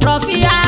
Prof.